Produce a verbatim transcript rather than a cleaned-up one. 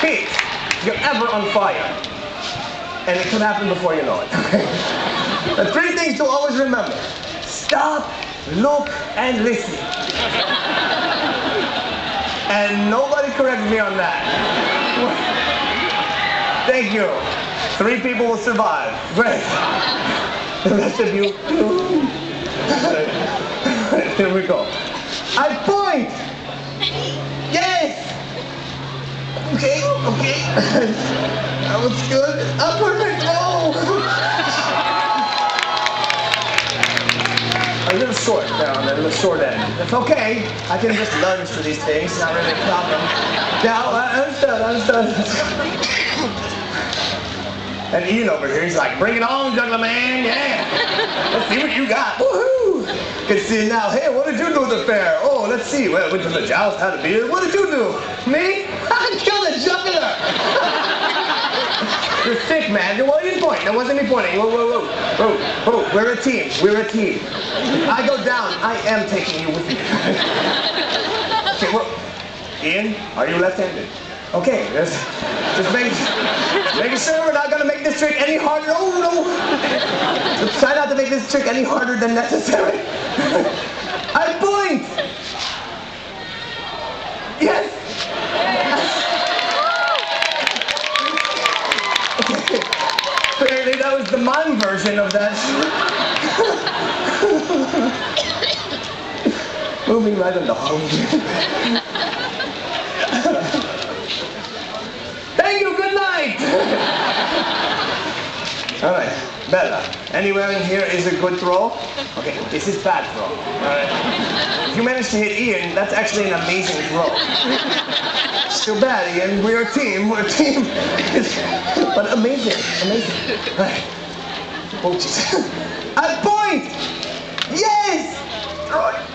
feet, you're ever on fire. And it could happen before you know it. The three things to always remember: stop, look, and listen. And nobody correct me on that. Thank you. Three people will survive. Great. The rest of you. Here we go. I point. Yes. Okay. Okay. That was good. I'm perfect. Oh. A little short down there. A little short end. That's okay. I can just lunge for these things. Not really a problem. Now I understand. I understand. And Ian over here, he's like, bring it on, juggler man, yeah. Let's see what you got. Woohoo! Can see now. Hey, what did you do at the fair? Oh, let's see. Well, went to the joust, had a beer. What did you do? Me? I killed a juggler. You're sick, man. There wasn't any point. There wasn't any pointing. Whoa, whoa, whoa, whoa, whoa. We're a team. We're a team. I go down. I am taking you with me. Okay, well, Ian, are you left-handed? Okay, just, just making, making sure we're not going to make this trick any harder. Oh, no. Just try not to make this trick any harder than necessary. I point. Yes. Okay. Apparently that was the mime version of that. Moving right along. Thank you, good night! Alright, Bella, anywhere in here is a good throw? Okay, this is bad throw. Alright. If you manage to hit Ian, that's actually an amazing throw. Still bad, Ian. We're a team, we're a team. But amazing, amazing. Alright. Oh, jeez. A point! Yes!